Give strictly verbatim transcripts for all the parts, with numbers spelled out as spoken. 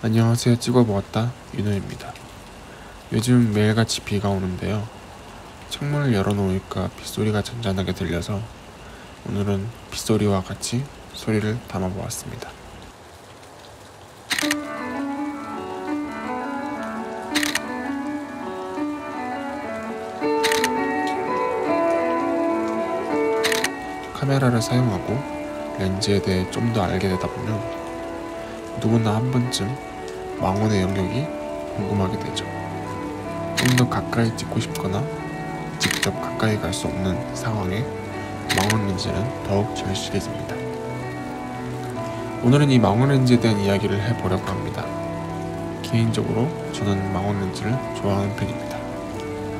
안녕하세요. 찍어보았다. 유노입니다. 요즘 매일같이 비가 오는데요. 창문을 열어놓으니까 빗소리가 잔잔하게 들려서 오늘은 빗소리와 같이 소리를 담아보았습니다. 카메라를 사용하고 렌즈에 대해 좀 더 알게 되다 보면 누구나 한 번쯤 망원의 영역이 궁금하게 되죠. 좀 더 가까이 찍고 싶거나 직접 가까이 갈 수 없는 상황에 망원 렌즈는 더욱 절실해집니다. 오늘은 이 망원 렌즈에 대한 이야기를 해보려고 합니다. 개인적으로 저는 망원 렌즈를 좋아하는 편입니다.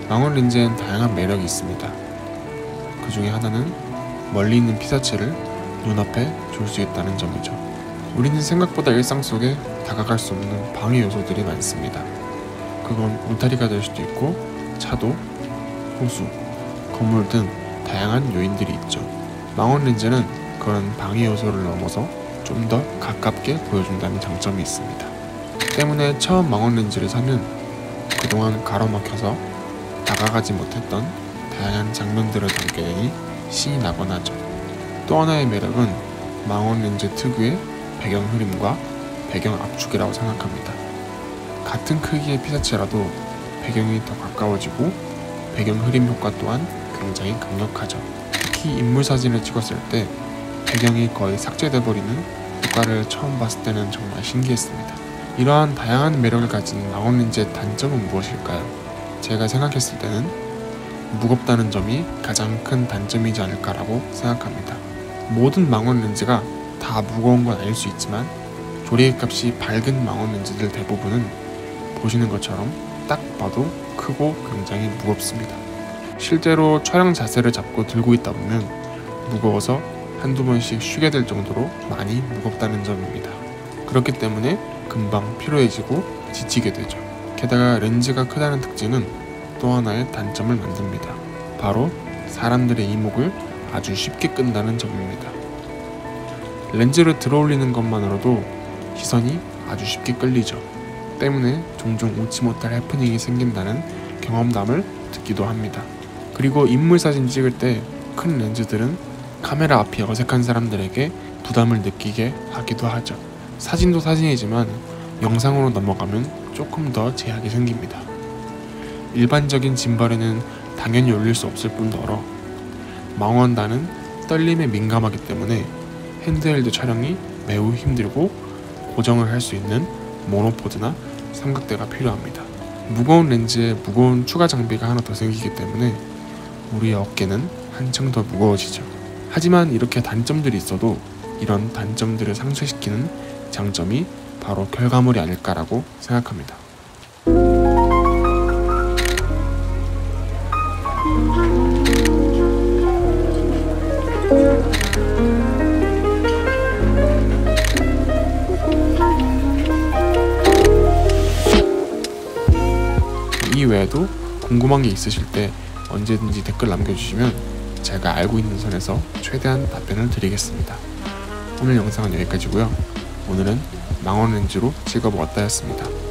망원 렌즈엔 다양한 매력이 있습니다. 그 중에 하나는 멀리 있는 피사체를 눈앞에 줄 수 있다는 점이죠. 우리는 생각보다 일상 속에 다가갈 수 없는 방해 요소들이 많습니다. 그건 울타리가 될 수도 있고 차도, 호수, 건물 등 다양한 요인들이 있죠. 망원 렌즈는 그런 방해 요소를 넘어서 좀 더 가깝게 보여준다는 장점이 있습니다. 때문에 처음 망원 렌즈를 사면 그동안 가로막혀서 다가가지 못했던 다양한 장면들을 담게 되니 신이 나곤 하죠. 또 하나의 매력은 망원 렌즈 특유의 배경 흐림과 배경 압축이라고 생각합니다. 같은 크기의 피사체라도 배경이 더 가까워지고 배경 흐림 효과 또한 굉장히 강력하죠. 특히 인물 사진을 찍었을 때 배경이 거의 삭제되어버리는 효과를 처음 봤을 때는 정말 신기했습니다. 이러한 다양한 매력을 가진 망원 렌즈의 단점은 무엇일까요? 제가 생각했을 때는 무겁다는 점이 가장 큰 단점이지 않을까라고 생각합니다. 모든 망원 렌즈가 다 무거운 건 아닐 수 있지만 조리개값이 밝은 망원 렌즈들 대부분은 보시는 것처럼 딱 봐도 크고 굉장히 무겁습니다. 실제로 촬영 자세를 잡고 들고 있다 보면 무거워서 한두 번씩 쉬게 될 정도로 많이 무겁다는 점입니다. 그렇기 때문에 금방 피로해지고 지치게 되죠. 게다가 렌즈가 크다는 특징은 또 하나의 단점을 만듭니다. 바로 사람들의 이목을 아주 쉽게 끈다는 점입니다. 렌즈를 들어올리는 것만으로도 시선이 아주 쉽게 끌리죠. 때문에 종종 오치 못할 해프닝이 생긴다는 경험담을 듣기도 합니다. 그리고 인물 사진 찍을 때 큰 렌즈들은 카메라 앞이 어색한 사람들에게 부담을 느끼게 하기도 하죠. 사진도 사진이지만 영상으로 넘어가면 조금 더 제약이 생깁니다. 일반적인 짐벌에는 당연히 올릴 수 없을 뿐더러 망원단은 떨림에 민감하기 때문에 핸드헬드 촬영이 매우 힘들고 고정을 할 수 있는 모노포드나 삼각대가 필요합니다. 무거운 렌즈에 무거운 추가 장비가 하나 더 생기기 때문에 우리의 어깨는 한층 더 무거워지죠. 하지만 이렇게 단점들이 있어도 이런 단점들을 상쇄시키는 장점이 바로 결과물이 아닐까라고 생각합니다. 이외에도 궁금한 게 있으실 때 언제든지 댓글 남겨주시면 제가 알고 있는 선에서 최대한 답변을 드리겠습니다. 오늘 영상은 여기까지고요. 오늘은 망원 렌즈로 찍어보았다였습니다.